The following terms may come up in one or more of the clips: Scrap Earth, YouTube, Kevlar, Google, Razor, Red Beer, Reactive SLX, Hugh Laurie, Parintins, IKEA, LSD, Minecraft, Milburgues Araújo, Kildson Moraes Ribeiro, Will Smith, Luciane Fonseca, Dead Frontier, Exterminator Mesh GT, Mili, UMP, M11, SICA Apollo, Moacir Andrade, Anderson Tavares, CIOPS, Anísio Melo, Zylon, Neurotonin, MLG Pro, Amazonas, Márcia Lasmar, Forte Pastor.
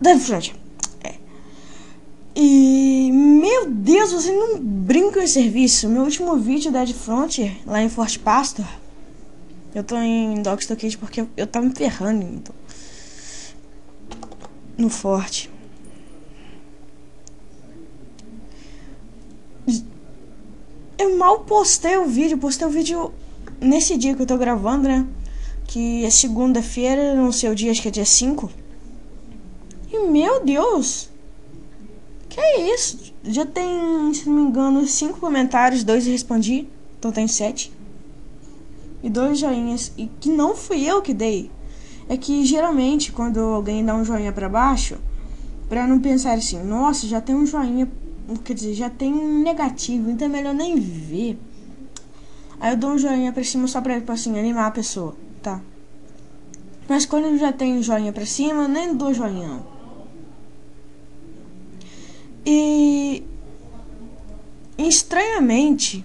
Dead Frontier. É. E meu Deus, você não brinca em serviço. Meu último vídeo Dead Frontier lá em Forte Pastor. Eu tô em Dogge Stoke porque eu tava me ferrando então, no Forte. Eu mal postei o vídeo nesse dia que eu tô gravando, né? Que é segunda-feira, não sei o dia, acho que é dia 5. E meu Deus! Que é isso? Já tem, se não me engano, 5 comentários, 2 eu respondi, então tem 7. E 2 joinhas, e que não fui eu que dei. É que geralmente quando alguém dá um joinha pra baixo, pra não pensar assim, nossa, já tem um joinha, quer dizer, já tem um negativo, então é melhor nem ver. Aí eu dou um joinha pra cima só pra assim, animar a pessoa, tá? Mas quando já tem joinha pra cima, eu nem dou joinha não. E estranhamente,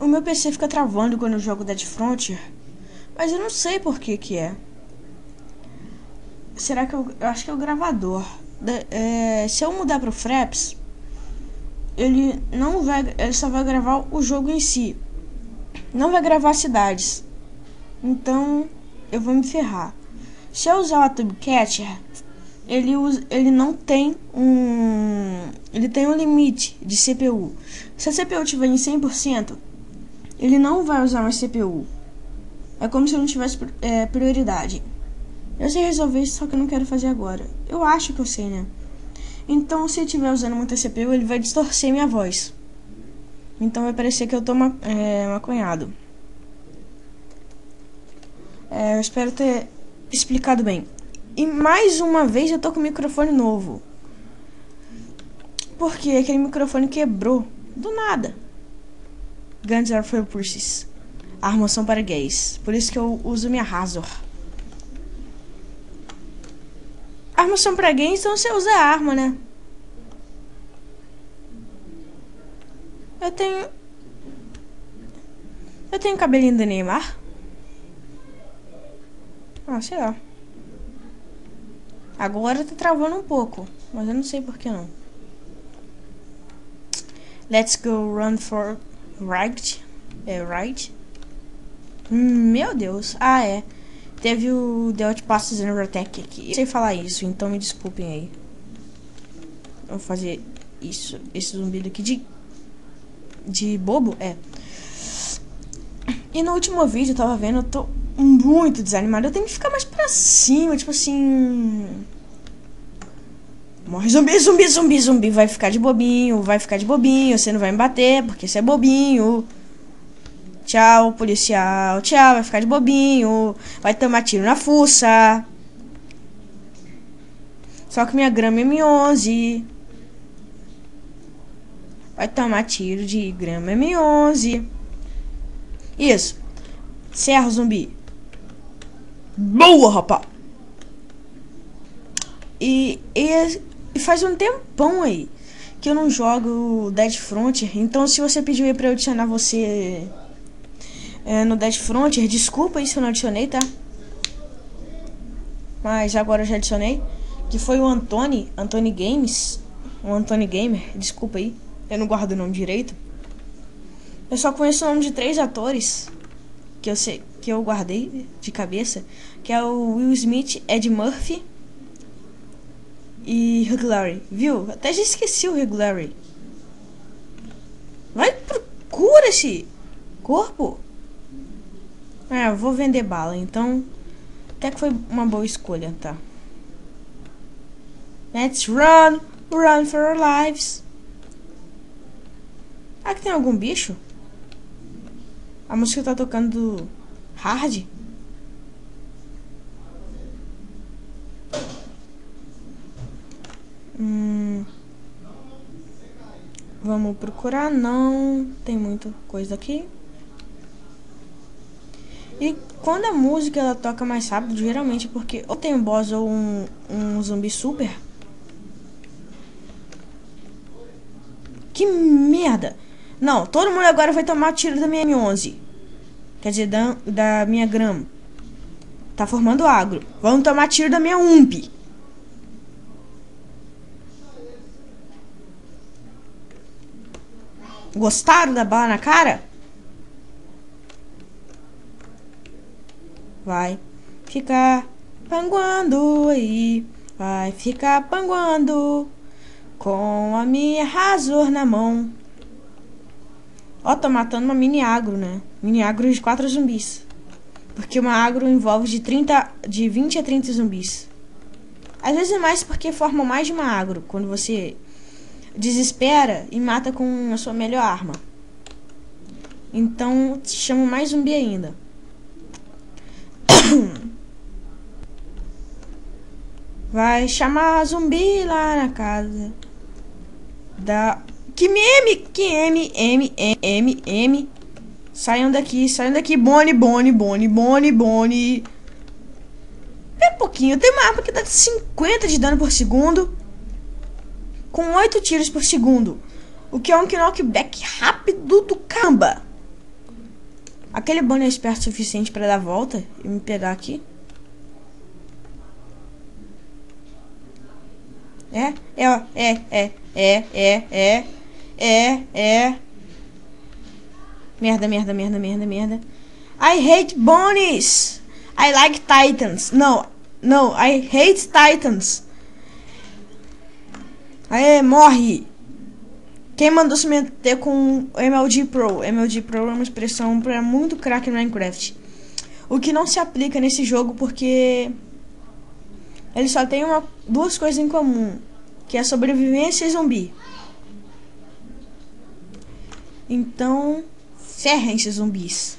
o meu PC fica travando quando eu jogo Dead Frontier, mas eu não sei por que que é. Será que eu acho que é o gravador. Se eu mudar pro Fraps, ele não vai, ele só vai gravar o jogo em si. Não vai gravar cidades. Então eu vou me ferrar. Se eu usar o Tube Catcher, ele não tem um, ele tem um limite de CPU. Se a CPU tiver em 100%, ele não vai usar mais CPU. É como se eu não tivesse prioridade. Eu sei resolver isso, só que eu não quero fazer agora. Eu acho que eu sei, né? Então, se eu estiver usando muita CPU, ele vai distorcer minha voz. Então, vai parecer que eu tô maconhado. Eu espero ter explicado bem. E mais uma vez, eu tô com um microfone novo. Porque aquele microfone quebrou. Do nada. Guns are for pussies. Armação para gays. Por isso que eu uso minha Razor. Armação pra games, então você usa a arma, né? Eu tenho cabelinho do Neymar? Ah, sei lá. Agora tá travando um pouco, mas eu não sei por que não. Let's go run for right. É right. Meu Deus. Ah, é. Teve o The Outpass Zero Attack aqui. Eu sei falar isso, então me desculpem aí. Vou fazer isso, esse zumbido aqui de bobo, é. E no último vídeo eu tava vendo, eu tô muito desanimado. Eu tenho que ficar mais pra cima, tipo assim... Morre zumbi, zumbi, zumbi, zumbi. Vai ficar de bobinho, vai ficar de bobinho. Você não vai me bater, porque você é bobinho. Tchau, policial. Tchau, vai ficar de bobinho. Vai tomar tiro na fuça. Só que minha grama é M11. Vai tomar tiro de grama M11. Isso. Serra, zumbi. Boa, rapá. E faz um tempão aí que eu não jogo Dead Frontier. Então, se você pediu pra eu adicionar você... no Dead Frontier, desculpa se eu não adicionei, tá? Mas agora eu já adicionei. Que foi o Antony Games. O Antony Gamer, desculpa aí. Eu não guardo o nome direito. Eu só conheço o nome de 3 atores que eu sei, que eu guardei de cabeça. Que é o Will Smith, Ed Murphy e Hugh Laurie. Viu? Até já esqueci o Hugh Laurie. Vai, procura esse corpo. É, eu vou vender bala, então até que foi uma boa escolha, tá? Let's run, run for our lives. Ah, que tem algum bicho? A música tá tocando hard? Vamos procurar, não tem muita coisa aqui. E quando a música ela toca mais rápido, geralmente é porque ou tem um boss ou um zumbi super. Que merda! Não, todo mundo agora vai tomar tiro da minha M11. Quer dizer, da minha grama. Tá formando agro. Vamos tomar tiro da minha UMP. Gostaram da bala na cara? Vai ficar panguando aí. Vai ficar panguando com a minha Razor na mão. Ó, tô matando uma mini agro, né? Mini agro de 4 zumbis. Porque uma agro envolve de 20 a 30 zumbis. Às vezes é mais porque formam mais de uma agro. Quando você desespera e mata com a sua melhor arma. Então, chama mais zumbi ainda. Vai chamar zumbi lá na casa. Da... Que M. Saiam daqui, Bonnie. É pouquinho, tem uma arma que dá 50 de dano por segundo. Com 8 tiros por segundo. O que é um knockback rápido do camba. Aquele Bonnie é esperto o suficiente pra dar a volta e me pegar aqui. É. Merda. I hate Bonnies. I like Titans. No, I hate Titans. Aê, morre. Quem mandou se meter com MLG Pro? MLG Pro é uma expressão para muito craque no Minecraft. O que não se aplica nesse jogo porque... ele só tem duas coisas em comum. Que é sobrevivência e zumbi. Então... ferrem-se, zumbis.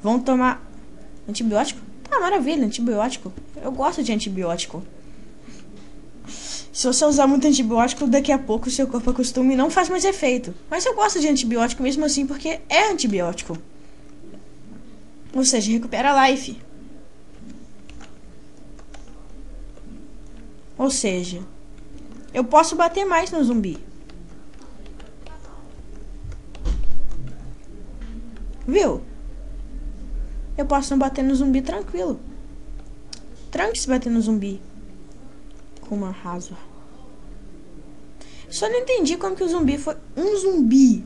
Vão tomar antibiótico? Ah, maravilha, antibiótico. Eu gosto de antibiótico. Se você usar muito antibiótico, daqui a pouco o seu corpo acostuma e não faz mais efeito. Mas eu gosto de antibiótico mesmo assim, porque é antibiótico. Ou seja, recupera a life. Ou seja, eu posso bater mais no zumbi. Viu? Eu posso não bater no zumbi tranquilo. Tranquilo se bater no zumbi. Com uma Razor. Só não entendi como que o zumbi foi... um zumbi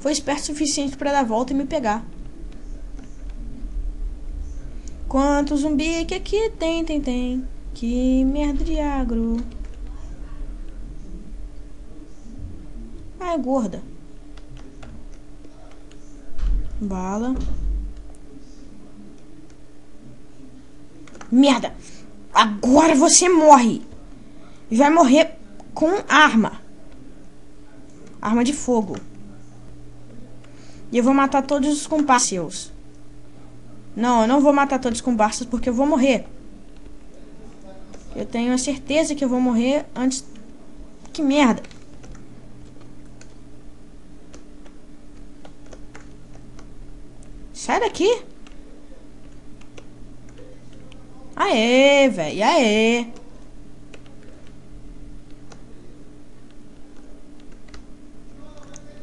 foi esperto o suficiente pra dar a volta e me pegar. Quanto zumbi que aqui tem. Que merda de agro. Ah, é gorda. Bala. Merda. Agora você morre. E vai morrer com arma. Arma de fogo. E eu vou matar todos os comparsas seus. Não, eu não vou matar todos os comparsas porque eu vou morrer. Eu tenho a certeza que eu vou morrer antes... que merda. Sai daqui. Aê, velho. Aê.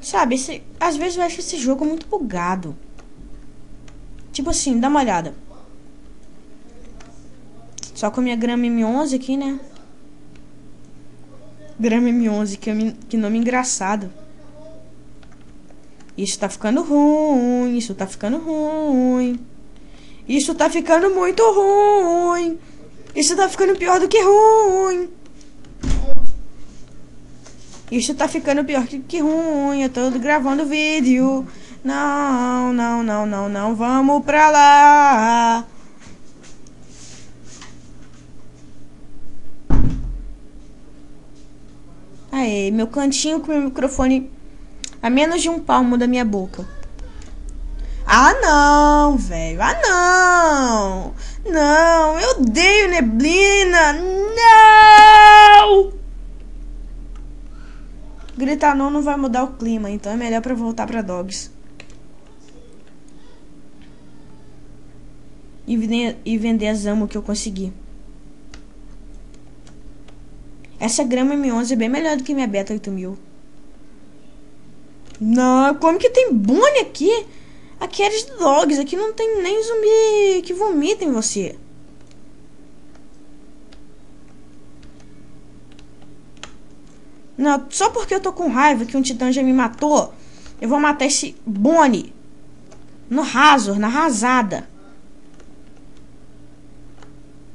Sabe, às vezes eu acho esse jogo muito bugado. Tipo assim, dá uma olhada. Só com a minha grama M11 aqui, né? Grama M11, que nome engraçado. Isso tá ficando ruim, isso tá ficando ruim. Isso tá ficando muito ruim. Isso tá ficando pior do que ruim. Isso tá ficando pior do que ruim. Eu tô gravando vídeo. Não. Vamos pra lá. Aê, meu cantinho com o microfone... a menos de um palmo da minha boca. Ah, não, velho. Ah, não. Não, eu odeio neblina. Não! Gritar não vai mudar o clima. Então é melhor pra voltar pra Dogs. E vender as amo que eu consegui. Essa grama M11 é bem melhor do que minha Beta 8000. Não, como que tem Bonnie aqui? Aqui é de dogs, aqui não tem nem zumbi que vomita em você. Não, só porque eu tô com raiva que um titã já me matou, eu vou matar esse Bonnie no raso, na rasada.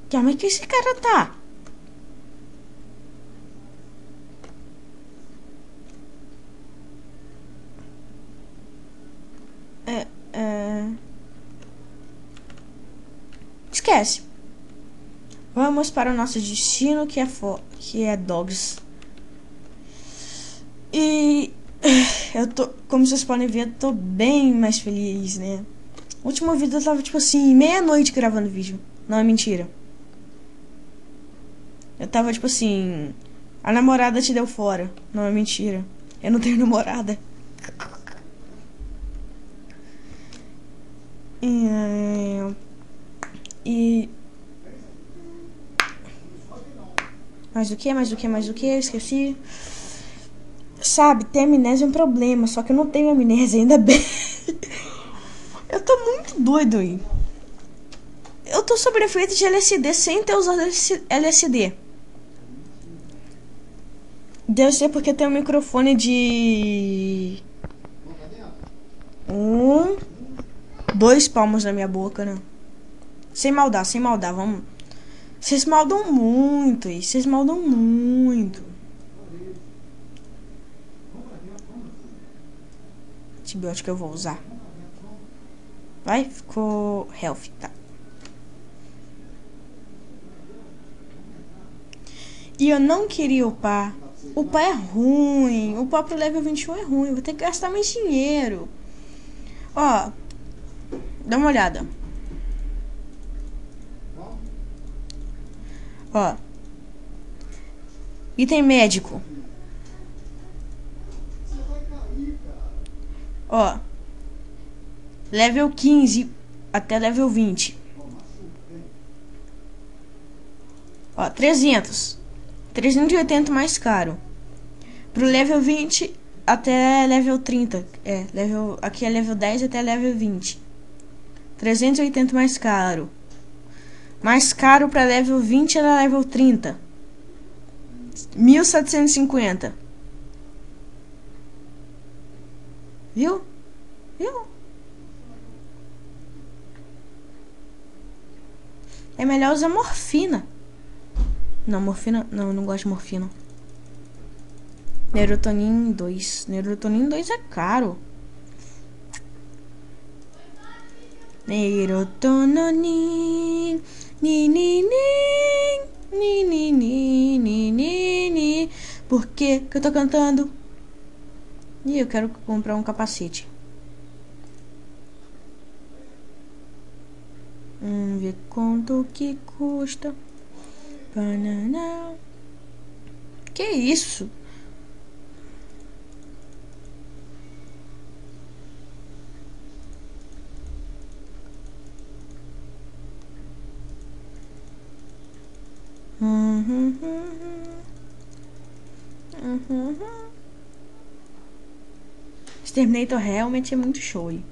Que arma que esse cara tá? Esquece. Vamos para o nosso destino, que é dogs. E eu tô, como vocês podem ver, eu tô bem mais feliz, né? O último vídeo eu tava tipo assim, meia-noite gravando vídeo. Não é mentira. Eu tava tipo assim, a namorada te deu fora. Não é mentira. Eu não tenho namorada. E mais do que? Eu esqueci. Sabe, ter amnésia é um problema, só que eu não tenho amnésia, ainda bem. Eu tô muito doido aí. Eu tô sob efeito de LSD sem ter usado LSD. Deve ser porque tem um microfone de 2 palmos na minha boca, né? Sem maldar, vamos. Vocês maldam muito aí, Antibiótico eu vou usar. Vai, ficou health, tá. E eu não queria upar. Upar é ruim. Upar pro level 21 é ruim. Vou ter que gastar mais dinheiro. Ó, dá uma olhada. Ó. Item médico. Ó, level 15 até level 20. Ó, 300. 380 mais caro. Pro level 20 até level 30. É, level, aqui é level 10 até level 20. 380 mais caro. Mais caro pra level 20 era level 30. 1750. Viu? Viu? É melhor usar morfina. Não, morfina... Não, eu não gosto de morfina. Neurotonin 2. Neurotonin 2 é caro. Neurotonin... Por que que eu tô cantando? E eu quero comprar um capacete. Vamos ver quanto que custa. Banana. Que isso? Exterminator realmente é muito show. Hein?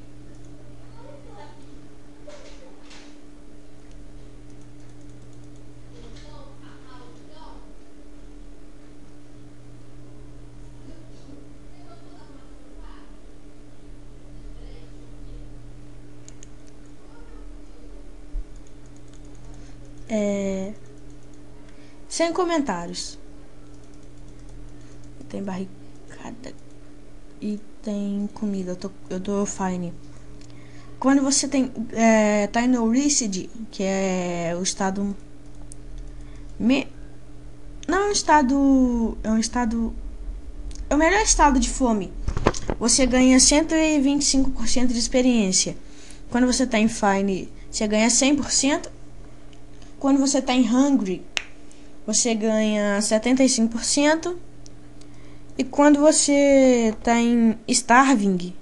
É... Sem comentários. Tem barricada e tem comida. Eu tô fine. Quando você tem tá em Oriside, que é o estado não é um estado, é o melhor estado de fome. Você ganha 125% de experiência. Quando você tá em fine, você ganha 100%. Quando você tá em hungry, você ganha 75%. E quando você tá em Starving,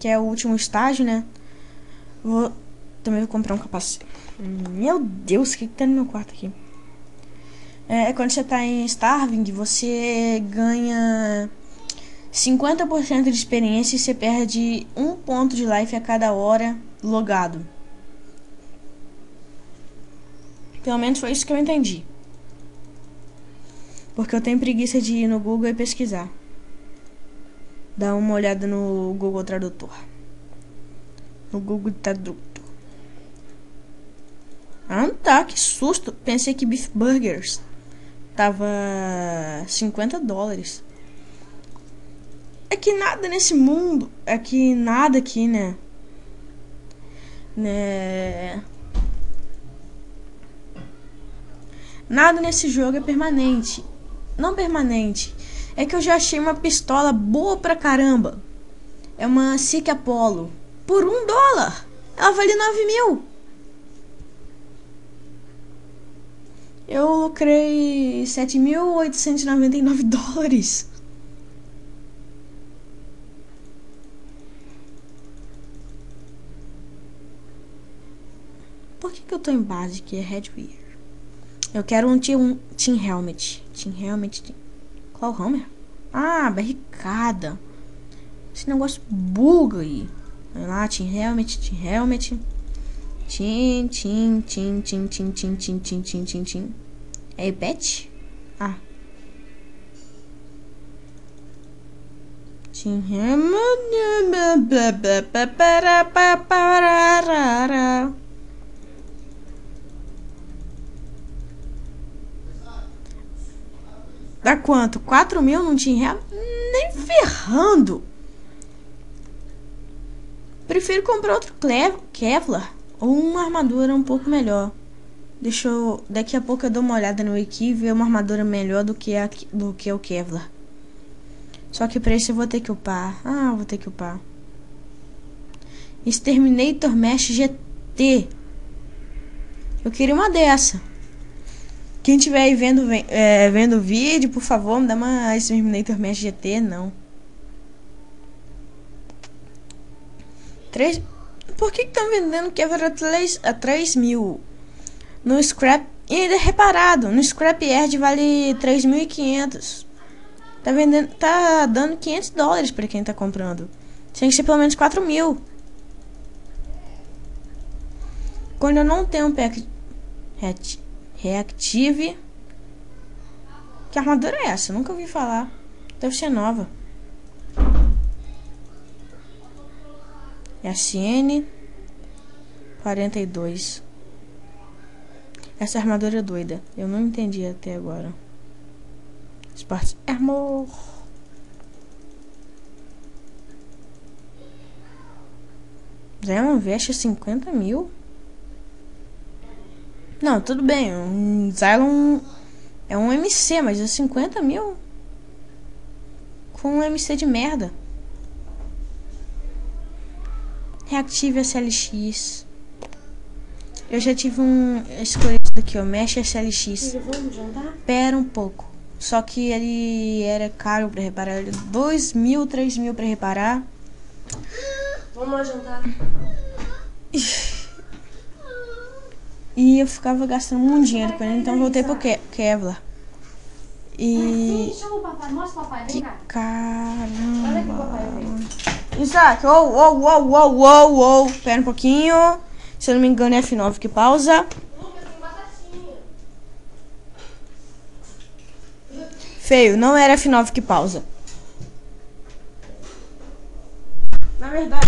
que é o último estágio, né? Também vou comprar um capacete. Meu Deus, o que tá no meu quarto aqui? É, quando você tá em Starving, você ganha 50% de experiência e você perde 1 ponto de life a cada hora logado. Pelo menos foi isso que eu entendi, porque eu tenho preguiça de ir no Google e pesquisar. Dá uma olhada no Google Tradutor. No Google Tradutor. Ah, tá, que susto. Pensei que Beef Burgers tava $50. É que nada nesse mundo. É que nada aqui, né? Nada nesse jogo é permanente. Não permanente. É que eu já achei uma pistola boa pra caramba. É uma SICA Apollo. Por $1. Ela vale 9.000. Eu lucrei $7.899. Por que eu tô em base, que é Red Beer? Eu quero um Team Helmet. Team Helmet. Qual Hammer? Ah, barricada. Esse negócio buga aí. Vai lá, Team Helmet, Team Helmet. Tim. É pet? Ah. Team Helmet. Dá quanto? 4.000 não tinha? Nem ferrando. Prefiro comprar outro Kevlar ou uma armadura um pouco melhor. Deixa eu... Daqui a pouco eu dou uma olhada no Wiki e ver uma armadura melhor do que o Kevlar. Só que pra isso eu vou ter que upar. Ah, vou ter que upar. Exterminator Mesh GT. Eu queria uma dessa. Quem estiver aí vendo o vídeo, por favor, me dá uma Exterminator Mesh GT, não. Por que estão vendendo Kevlar a 3.000? No Scrap... E ainda é reparado, no Scrap Earth vale 3.500. Tá dando $500 pra quem tá comprando. Tem que ser pelo menos 4.000. Quando eu não tenho um pack... Reactive. Que armadura é essa? Eu nunca ouvi falar. Deve ser nova. SN 42. Essa armadura é doida. Eu não entendi até agora. Sport Armor. Já é uma veste a 50.000. Não, tudo bem, um Zylon é um MC, mas é 50.000 com um MC de merda. Reactive SLX. Eu já tive um escolhido aqui, ó, Mesh SLX. Vamos jantar? Pera um pouco. Só que ele era caro pra reparar, ele 2.000, 3.000 pra reparar. Vamos jantar. E eu ficava gastando muito dinheiro com ele, então voltei pro Kevlar. E... chama o papai, mostra o papai, vem cá. Caramba. Olha aqui o papai, vem. Isaac, oh. Pera um pouquinho. Se eu não me engano é F9 que pausa. Feio, não era F9 que pausa. Na verdade...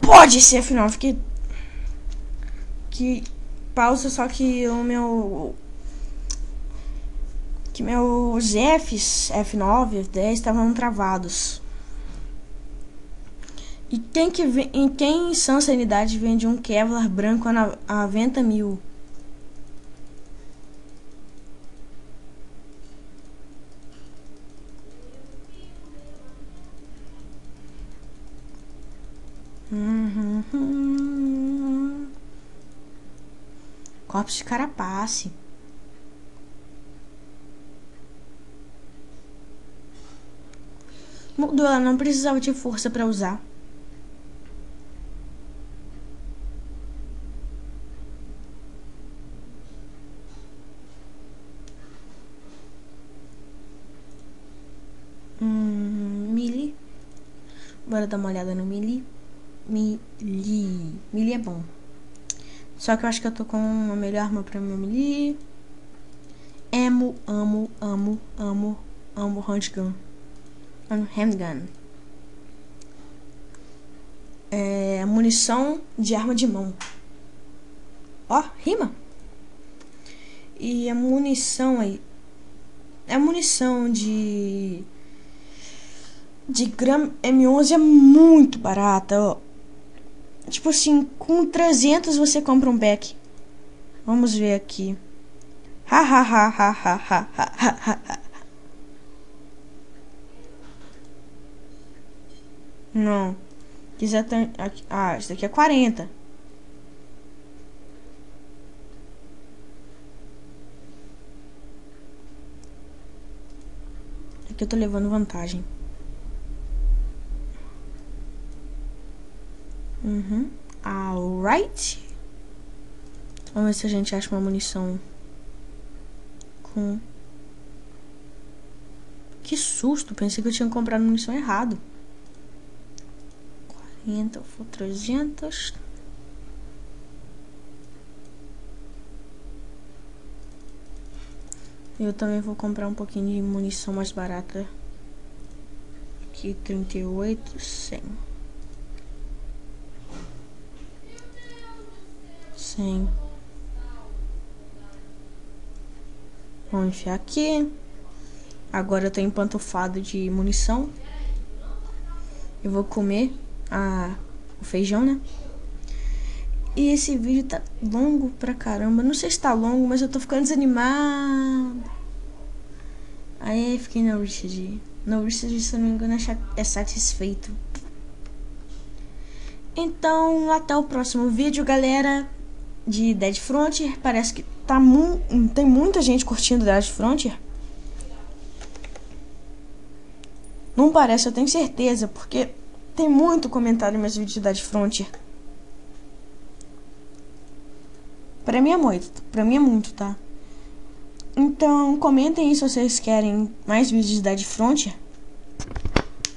Pode ser F9 que pausa, só que o meu... Que meus Fs, F9, F10, estavam travados. E quem em Sansanidade vende um Kevlar branco a 90.000. Corpos de Carapace. Mudou, ela não precisava de força pra usar. agora dar uma olhada no Mili. Mili é bom. Só que eu acho que eu tô com uma melhor arma pra minha Mili. Amo handgun. É, munição de arma de mão. Ó, rima. E a munição aí é munição de gram M11 é muito barata, ó. Tipo assim, com 300 você compra um pack. Vamos ver aqui. Não. Ah, isso daqui é 40. Aqui eu tô levando vantagem. Alright. Vamos ver se a gente acha uma munição com... Que susto, pensei que eu tinha comprado munição errado. Então, 300. Eu também vou comprar um pouquinho de munição mais barata. Aqui, 38, 100. 100. Vamos enfiar aqui. Agora eu tô empantufado de munição. Eu vou comer o feijão, né? E esse vídeo tá longo pra caramba. Não sei se tá longo, mas eu tô ficando desanimado. Aí fiquei na Richard. Na Richard, se eu não me engano, é satisfeito. Então, até o próximo vídeo, galera. De Dead Frontier. Parece que tá tem muita gente curtindo Dead Frontier. Não parece, eu tenho certeza, porque... Tem muito comentário nos meus vídeos de Dead Frontier. Pra mim é muito, tá? Então, comentem aí se vocês querem mais vídeos de Dead Frontier.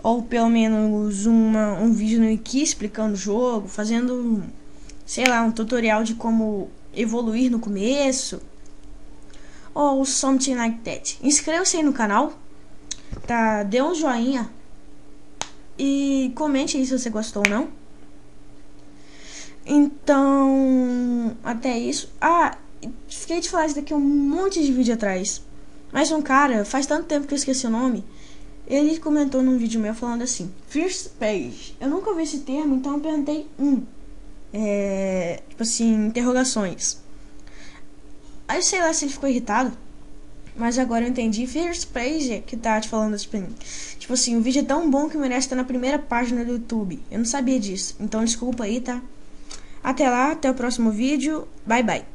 Ou pelo menos um vídeo no IKEA explicando o jogo, fazendo, sei lá, um tutorial de como evoluir no começo. Ou something like that. Inscreva-se aí no canal, tá? Dê um joinha. E comente aí se você gostou ou não. Então, até isso. Ah, fiquei de falar isso daqui um monte de vídeo atrás. Mas um cara, faz tanto tempo que eu esqueci o nome. Ele comentou num vídeo meu falando assim: First Page. Eu nunca ouvi esse termo, então eu perguntei tipo assim, interrogações. Aí sei lá se ele ficou irritado. Mas agora eu entendi. First Page que tá te falando, tipo assim, o vídeo é tão bom que merece estar na primeira página do YouTube. Eu não sabia disso. Então desculpa aí, tá? Até lá, até o próximo vídeo. Bye, bye.